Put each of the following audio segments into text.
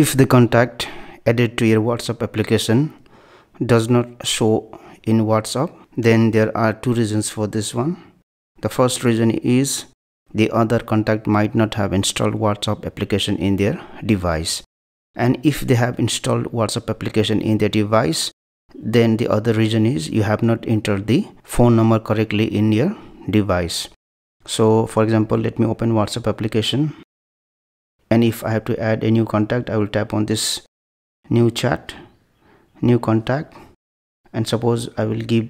If the contact added to your WhatsApp application does not show in WhatsApp, then there are two reasons for this one. The first reason is the other contact might not have installed WhatsApp application in their device, and if they have installed WhatsApp application in their device, then the other reason is you have not entered the phone number correctly in your device. So for example, let me open WhatsApp application, and if I have to add a new contact, I will tap on this new chat, new contact, and suppose I will give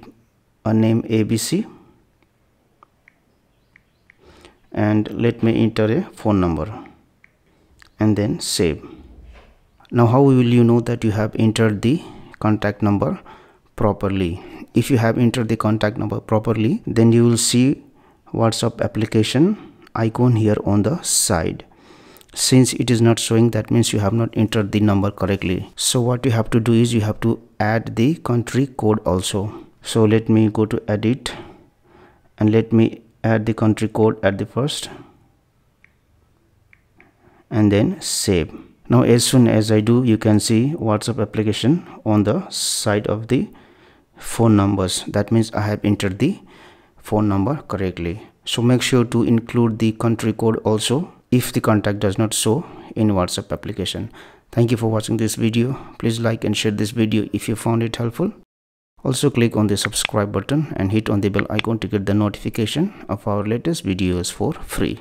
a name ABC, and let me enter a phone number and then save. Now how will you know that you have entered the contact number properly? If you have entered the contact number properly, then you will see WhatsApp application icon here on the side. Since it is not showing, that means you have not entered the number correctly. So what you have to do is you have to add the country code also. So let me go to edit and let me add the country code at the first and then save. Now as soon as I do, you can see WhatsApp application on the side of the phone numbers. That means I have entered the phone number correctly. So make sure to include the country code also if the contact does not show in WhatsApp application. Thank you for watching this video. Please like and share this video if you found it helpful. Also click on the subscribe button and hit on the bell icon to get the notification of our latest videos for free.